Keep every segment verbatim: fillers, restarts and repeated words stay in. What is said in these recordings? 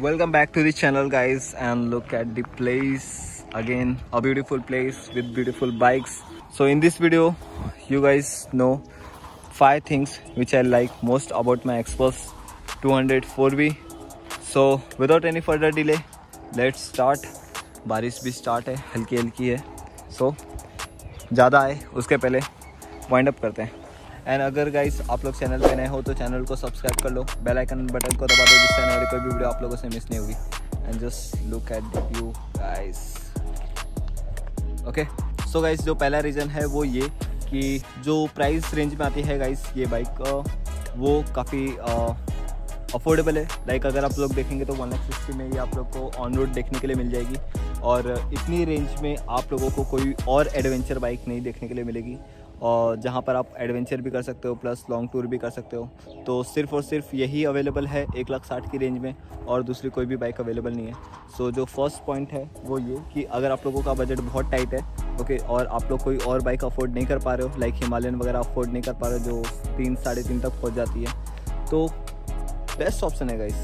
Welcome back to the channel guys, and look at the place again, a beautiful place with beautiful bikes. So in this video you guys know five things which I like most about my Xpulse two hundred four V. So without any further delay let's start. बारिश भी start है, हल्की हल्की है, सो ज़्यादा आए उसके पहले वाइंड अप करते हैं. एंड अगर गाइस आप लोग चैनल पे नए हो तो चैनल को सब्सक्राइब कर लो, बेल आइकन बटन को दबा दो जिससे आने वाली कोई भी वीडियो आप लोगों से मिस नहीं होगी. And just look at the view guys. Okay so guys जो पहला रीज़न है वो ये कि जो प्राइस रेंज में आती है गाइस ये बाइक वो काफ़ी अफोर्डेबल है. लाइक अगर आप लोग देखेंगे तो वन लाख सिक्सटी में ये आप लोग को ऑन रोड देखने के लिए मिल जाएगी और इतनी रेंज में आप लोगों को कोई और एडवेंचर बाइक नहीं देखने के लिए मिलेगी और जहाँ पर आप एडवेंचर भी कर सकते हो प्लस लॉन्ग टूर भी कर सकते हो. तो सिर्फ़ और सिर्फ यही अवेलेबल है एक लाख साठ की रेंज में और दूसरी कोई भी बाइक अवेलेबल नहीं है. सो जो फर्स्ट पॉइंट है वो ये कि अगर आप लोगों का बजट बहुत टाइट है ओके okay, और आप लोग कोई और बाइक अफोर्ड नहीं कर पा रहे हो, लाइक हिमालयन वगैरह अफोर्ड नहीं कर पा रहे हो जो तीन साढ़े तीन तक पहुँच जाती है, तो बेस्ट ऑप्शन है गाइस.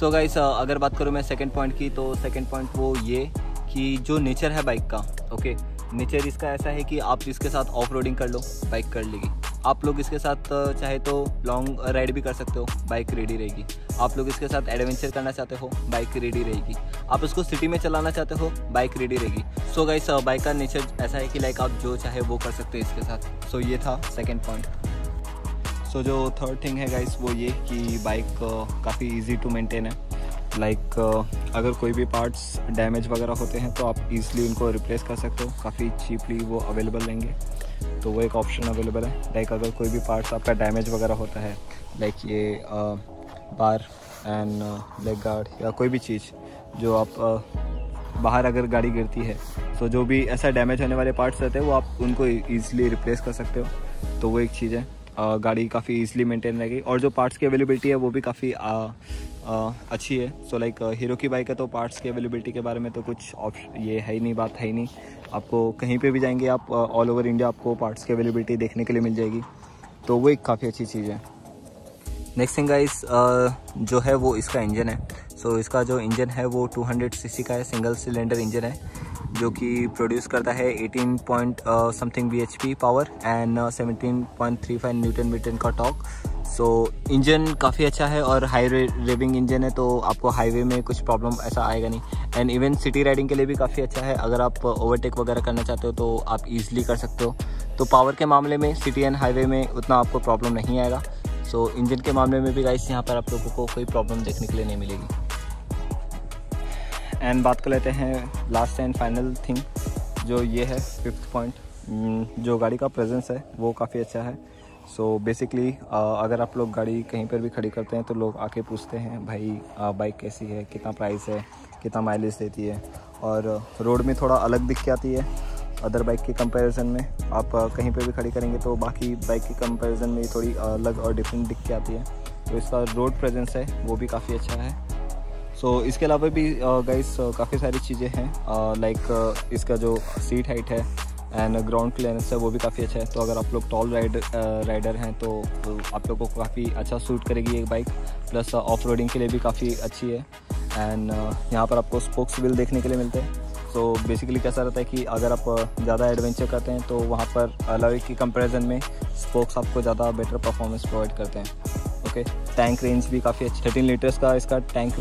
सो गाइस अगर बात करूँ मैं सेकेंड पॉइंट की तो सेकेंड पॉइंट वो ये कि जो नेचर है बाइक का ओके okay, नेचर इसका ऐसा है कि आप इसके साथ ऑफ रोडिंग कर लो बाइक कर लेगी. आप लोग इसके साथ चाहे तो लॉन्ग राइड भी कर सकते हो, बाइक रेडी रहेगी. आप लोग इसके साथ एडवेंचर करना चाहते हो, बाइक रेडी रहेगी. आप इसको सिटी में चलाना चाहते हो, बाइक रेडी रहेगी. सो गाइस बाइक का नेचर ऐसा है कि लाइक आप जो चाहे वो कर सकते हो इसके साथ. सो so, ये था सेकेंड पॉइंट. सो so, जो थर्ड थिंग है गाइस वो ये कि बाइक काफ़ी ईजी टू मेंटेन है. लाइक like, अगर कोई भी पार्ट्स डैमेज वगैरह होते हैं तो आप ईजिली उनको रिप्लेस कर सकते हो, काफ़ी चीपली वो अवेलेबल रहेंगे. तो वो एक ऑप्शन अवेलेबल है. लाइक अगर कोई भी पार्ट्स आपका डैमेज वगैरह होता है लाइक ये आ, बार एंड लेग गार्ड या कोई भी चीज़ जो आप आ, बाहर अगर गाड़ी गिरती है तो जो भी ऐसा डैमेज होने वाले पार्ट्स रहते हैं वो आप उनको ईजिली रिप्लेस कर सकते हो. तो वो एक चीज़ है, आ, गाड़ी काफ़ी ईजिली मेंटेन रहेगी और जो पार्ट्स की अवेलेबिलिटी है वो भी काफ़ी Uh, अच्छी है. So so, like like, uh, Hero की बाइक है तो पार्ट्स की अवेलेबिलिटी के बारे में तो कुछ ऑप्शन ये है ही नहीं, बात है ही नहीं. आपको कहीं पे भी जाएंगे आप ऑल ओवर इंडिया आपको पार्ट्स की अवेलेबिलिटी देखने के लिए मिल जाएगी. तो वो एक काफ़ी अच्छी चीज़ है. नेक्स्ट थिंग गाइस जो है वो इसका इंजन है. सो so, इसका जो इंजन है वो टू हंड्रेड सीसी का है, सिंगल सिलेंडर इंजन है जो कि प्रोड्यूस करता है eighteen point something B H P power and seventeen point three five newton metre का टॉर्क. सो so, इंजन काफ़ी अच्छा है और हाई रेविंग इंजन है तो आपको हाईवे में कुछ प्रॉब्लम ऐसा आएगा नहीं. एंड इवन सिटी राइडिंग के लिए भी काफ़ी अच्छा है. अगर आप ओवरटेक वगैरह करना चाहते हो तो आप ईजिली कर सकते हो. तो पावर के मामले में सिटी एंड हाईवे में उतना आपको प्रॉब्लम नहीं आएगा. सो so, इंजन के मामले में भी गाइस यहाँ पर आप लोगों को कोई प्रॉब्लम देखने के लिए नहीं मिलेगी. एंड बात कर लेते हैं लास्ट एंड फाइनल थिंग जो ये है फिफ्थ पॉइंट. जो गाड़ी का प्रेजेंस है वो काफ़ी अच्छा है. सो so, बेसिकली uh, अगर आप लोग गाड़ी कहीं पर भी खड़ी करते हैं तो लोग आके पूछते हैं भाई uh, बाइक कैसी है, कितना प्राइस है, कितना माइलेज देती है. और रोड में थोड़ा अलग दिख के आती है अदर बाइक के कंपैरिजन में. आप कहीं पे भी खड़ी करेंगे तो बाकी बाइक के कंपैरिजन में थोड़ी अलग और डिफरेंट दिख के आती है. तो इसका रोड प्रेजेंस है वो भी काफ़ी अच्छा है. सो so, इसके अलावा भी गाइस काफ़ी सारी चीज़ें हैं लाइक इसका जो सीट हाइट है एंड ग्राउंड क्लियरेंस है वो भी काफ़ी अच्छा है. तो अगर आप लोग टॉल राइड राइडर हैं तो आप लोगों को काफ़ी अच्छा सूट करेगी ये बाइक. प्लस ऑफ रोडिंग के लिए भी काफ़ी अच्छी है. एंड यहाँ पर आपको स्पोक्स व्हील देखने के लिए मिलते हैं. तो बेसिकली कैसा रहता है कि अगर आप ज़्यादा एडवेंचर करते हैं तो वहाँ पर अलॉय के कंपैरिजन में स्पोक्स आपको ज़्यादा बेटर परफॉर्मेंस प्रोवाइड करते हैं. ओके टैंक रेंज भी काफ़ी अच्छी, थर्टीन लीटर्स का इसका टैंक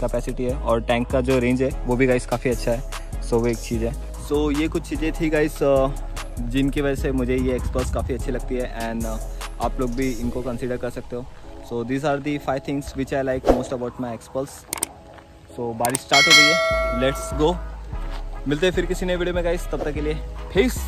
कैपेसिटी है और टैंक का जो रेंज है वो भी गाइस काफ़ी अच्छा है. सो वो एक चीज़ है. सो ये कुछ चीज़ें थी गाइस जिनकी वजह से मुझे ये Xpulse काफ़ी अच्छी लगती है एंड आप लोग भी इनको कंसिडर कर सकते हो. So these are the five things which I like most about my Xpulse. So बारिश स्टार्ट हो गई है, लेट्स गो. मिलते हैं फिर किसी नए वीडियो में गाइस, तब तक के लिए पीस.